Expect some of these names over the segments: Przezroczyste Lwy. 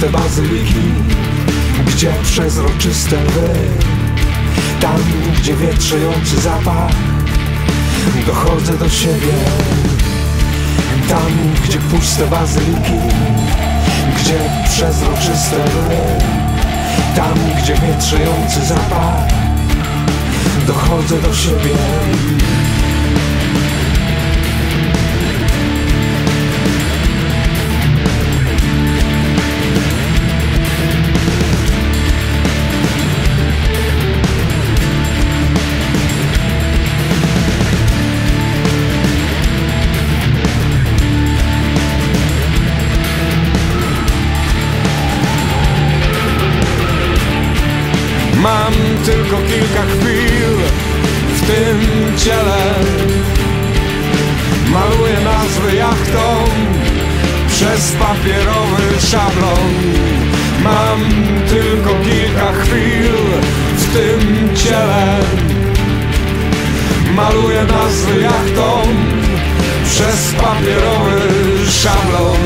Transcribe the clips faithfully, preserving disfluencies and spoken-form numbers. przezroczyste bazyliki, gdzie przezroczyste lwy. Tam, gdzie wietrzejący zapach, dochodzę do siebie. Tam, gdzie puste bazyliki, gdzie przezroczyste lwy. Tam, gdzie wietrzejący zapach, dochodzę do siebie. Mam tylko kilka chwil w tym ciele. Maluję nazwy jachtą przez papierowy szablon. Mam tylko kilka chwil w tym ciele. Maluję nazwy jachtą przez papierowy szablon.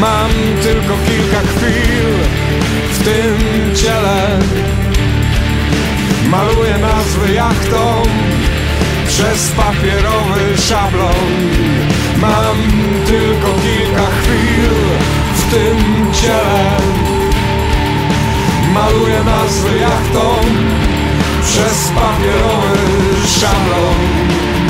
Mam tylko kilka chwil w tym ciele. Maluję nazwy jachtą przez papierowy szablon. Mam tylko kilka chwil w tym ciele. Maluję nazwy jachtą przez papierowy szablon.